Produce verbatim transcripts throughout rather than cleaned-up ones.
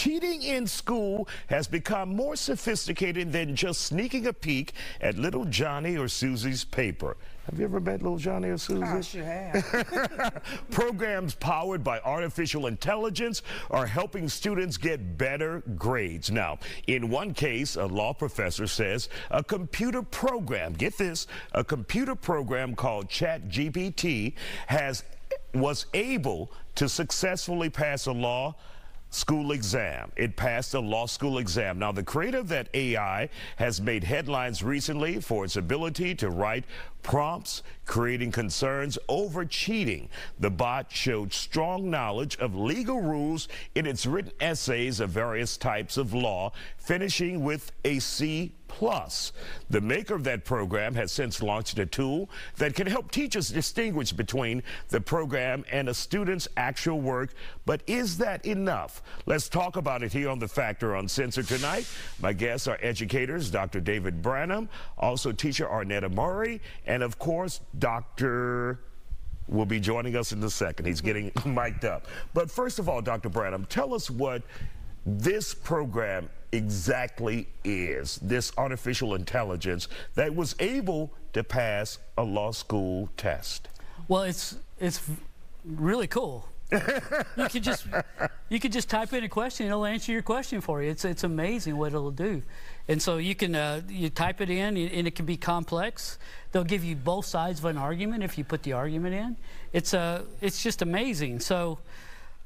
cheating in school has become more sophisticated than just sneaking a peek at little Johnny or Susie's paper. Have you ever met little Johnny or Susie? I sure have. Programs powered by artificial intelligence are helping students get better grades. Now, in one case, a law professor says a computer program, get this, a computer program called ChatGPT has was able to successfully pass a law school exam. It passed a law school exam. Now, the creator of that A I has made headlines recently for its ability to write prompts, creating concerns over cheating. The bot showed strong knowledge of legal rules in its written essays of various types of law, finishing with a C plus. The maker of that program has since launched a tool that can help teachers distinguish between the program and a student's actual work. But is that enough? Let's talk about it here on The Factor Uncensored tonight. My guests are educators, Doctor David Branham, also teacher Arnetta Murray, and of course, Doctor will be joining us in a second. He's getting mic'd up. But first of all, Doctor Branham, tell us what this program exactly is, this artificial intelligence that was able to pass a law school test. Well, it's it's really cool. you could just you could just type in a question, it'll answer your question for you. It's it's amazing what it'll do. And so you can uh, you type it in, and it can be complex. They'll give you both sides of an argument if you put the argument in. It's uh it's just amazing. So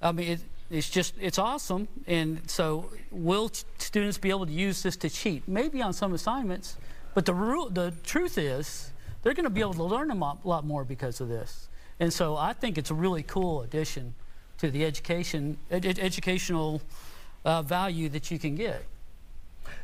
I mean it, it's just it's awesome. And so will students be able to use this to cheat? Maybe on some assignments, but the rule the truth is they're going to be able to learn a lot more because of this. And so I think it's a really cool addition to the education, ed educational uh, value that you can get.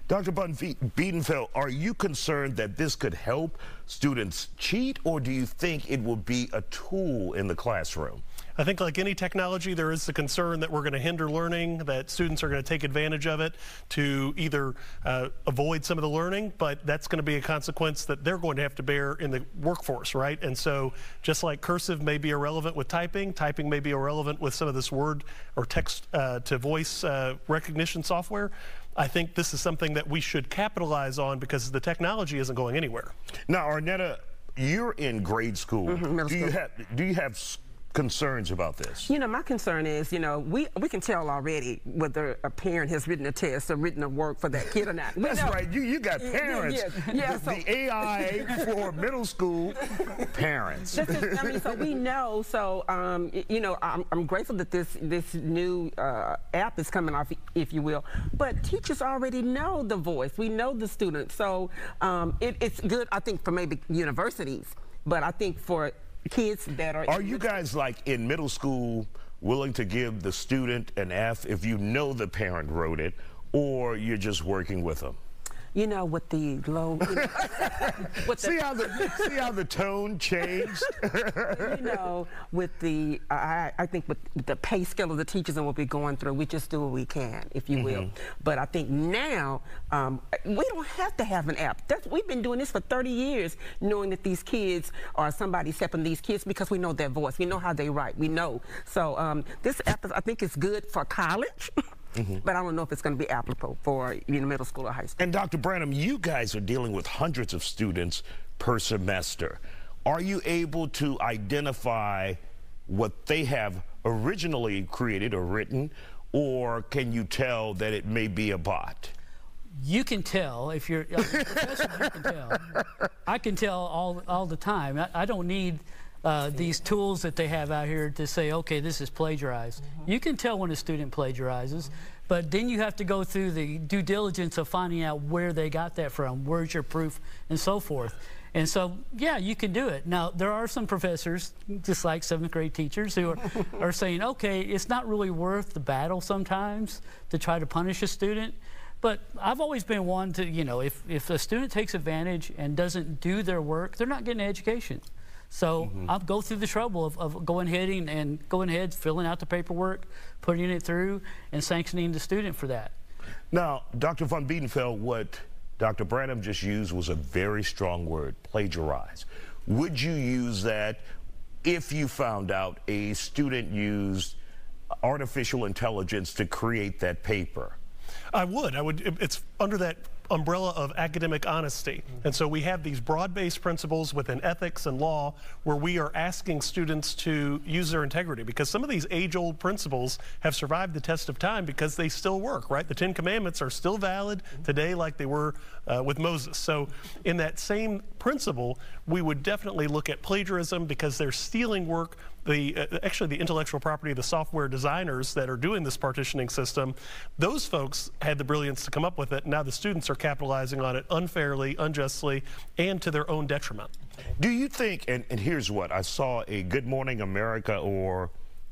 Doctor Von Biedenfeld, are you concerned that this could help students cheat, or do you think it will be a tool in the classroom? I think like any technology, there is the concern that we're going to hinder learning, that students are going to take advantage of it to either uh, avoid some of the learning, but that's going to be a consequence that they're going to have to bear in the workforce, right? And so just like cursive may be irrelevant with typing, typing may be irrelevant with some of this word or text uh, to voice uh, recognition software. I think this is something that we should capitalize on because the technology isn't going anywhere. Now, Arnetta, you're in grade school. Mm-hmm, middle school. Do you have, do you have concerns about this? You know, my concern is, you know, we we can tell already whether a parent has written a test or written a work for that kid or not. That's know. Right. You you got parents. Yes. Yes. The, so. the A I for middle school parents. Just, I mean, so we know. So um, you know, I'm, I'm grateful that this this new uh, app is coming off, if you will. But teachers already know the voice. We know the student. So um, it, it's good, I think, for maybe universities. But I think for kids that are are you guys like in middle school willing to give the student an F if you know the parent wrote it, or you're just working with them? You know, with the low. You know, with see the, how the see how the tone changed. You know, with the I, I think with the pay scale of the teachers and what we're going through, we just do what we can, if you mm-hmm. will. But I think now um, we don't have to have an app. That's, we've been doing this for thirty years, knowing that these kids are somebody's helping these kids because we know their voice, we know how they write, we know. So um, this app is, I think, is good for college. Mm-hmm. But I don't know if it's going to be applicable for you know, middle school or high school. And Doctor Branham, you guys are dealing with hundreds of students per semester. Are you able to identify what they have originally created or written, or can you tell that it may be a bot? You can tell if you're. I mean, professor, you can tell. I can tell all all the time. I, I don't need. Uh, these tools that they have out here to say, okay, this is plagiarized. Mm-hmm. You can tell when a student plagiarizes, mm-hmm. but then you have to go through the due diligence of finding out where they got that from, where's your proof, and so forth. And so, yeah, you can do it. Now, there are some professors, just like seventh grade teachers, who are, are saying, okay, it's not really worth the battle sometimes to try to punish a student. But I've always been one to, you know, if, if a student takes advantage and doesn't do their work, they're not getting an education. So mm-hmm. I'll go through the trouble of, of going ahead and, and going ahead, filling out the paperwork, putting it through, and sanctioning the student for that. Now, Doctor Von Biedenfeld, what Doctor Branham just used was a very strong word, plagiarize. Would you use that if you found out a student used artificial intelligence to create that paper? I would. I would. It's under that umbrella of academic honesty. And so we have these broad-based principles within ethics and law where we are asking students to use their integrity, because some of these age-old principles have survived the test of time because they still work, right? The Ten Commandments are still valid today like they were uh, with Moses. So in that same principle, we would definitely look at plagiarism, because they're stealing work. The, uh, actually, the intellectual property of the software designers that are doing this partitioning system, those folks had the brilliance to come up with it. Now the students are capitalizing on it unfairly, unjustly, and to their own detriment. Do you think, and, and here's what, I saw a Good Morning America or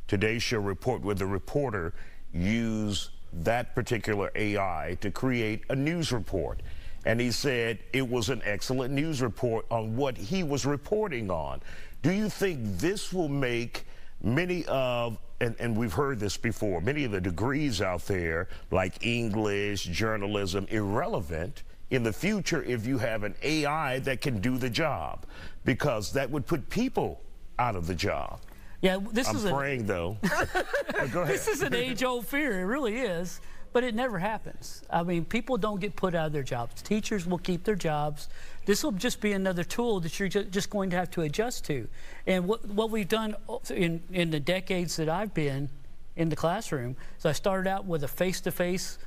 Today Show report where the reporter used that particular A I to create a news report. And he said it was an excellent news report on what he was reporting on. Do you think this will make many of, and, and we've heard this before, many of the degrees out there, like English, journalism, irrelevant in the future if you have an A I that can do the job? Because that would put people out of the job. Yeah, this I'm is praying, a... though. Oh, go ahead. This is an age-old fear, it really is. But it never happens. I mean, people don't get put out of their jobs. Teachers will keep their jobs. This will just be another tool that you're ju just going to have to adjust to. And what, what we've done in, in the decades that I've been in the classroom is I started out with a face-to-face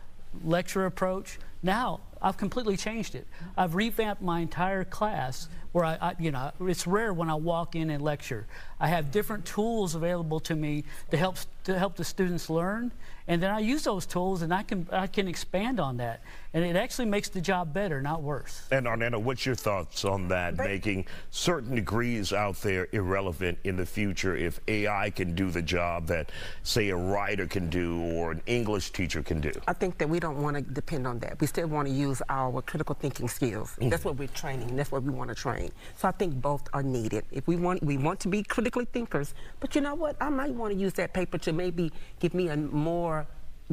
lecture approach. Now I've completely changed it. I've revamped my entire class where I, I, you know, it's rare when I walk in and lecture. I have different tools available to me to help to help the students learn, and then I use those tools, and I can I can expand on that, and it actually makes the job better, not worse. And Arnetta, what's your thoughts on that, but making certain degrees out there irrelevant in the future if A I can do the job that, say, a writer can do or an English teacher can do? I think that we don't want to depend on that. We still want to use our critical thinking skills. Mm-hmm. That's what we're training. That's what we want to train. So I think both are needed. If we want, we want to be critically thinkers, but you know what? I might want to use that paper to maybe give me a more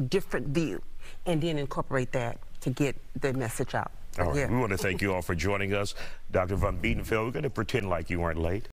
different view, and then incorporate that to get the message out. All right. Yeah. We want to thank you all for joining us. Doctor Von Biedenfeld, we're going to pretend like you weren't late.